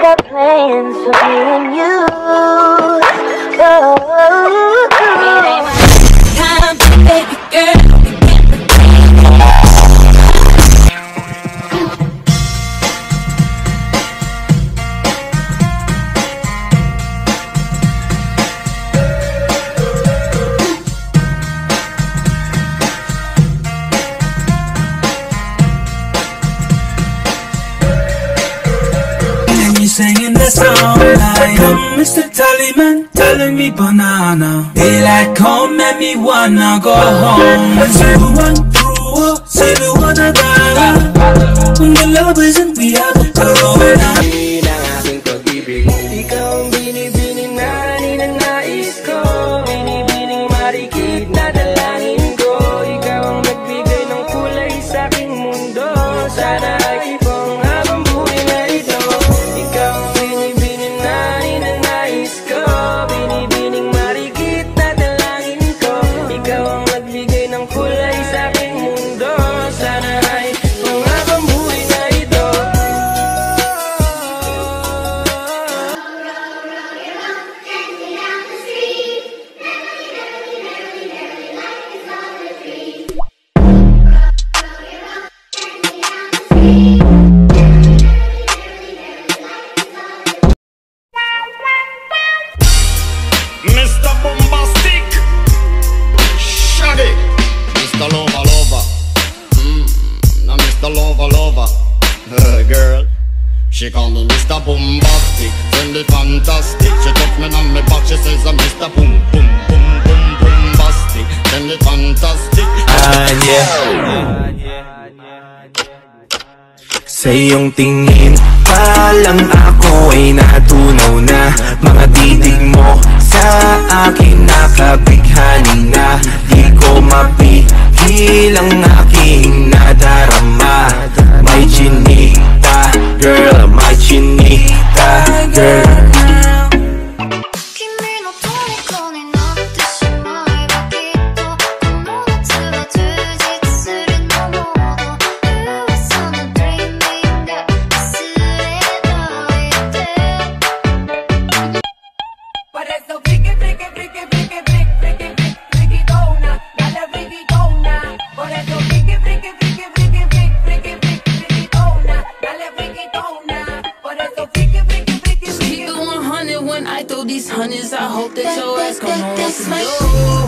I got plans for me and you. Time, baby girl. Singing the song like I'm Mr. Tallyman, telling me banana. They like come and me wanna go home. Say we wanna die. When the love isn't, we have a corona. Ikaw ang binibini na ninanais ko. Binibining marikit na dalangin ko. Ikaw ang nagbigay ng kulay sa aking mundo. Sana ay ipong habang buhay na ito. Girl, she called me Mr. Bombastic, friendly, fantastic. She took me on my back, she says I'm Mr. Boom, boom, boom, boom, bombastic, friendly, fantastic. Sa iyong tingin, palang ako ay natunaw na. Mga titig mo sa akin nakabighani na. Di ko mapigil ang aking nadarama. My chinita, girl, my chinita, girl. When I throw these hundreds, I hope that your ass come home.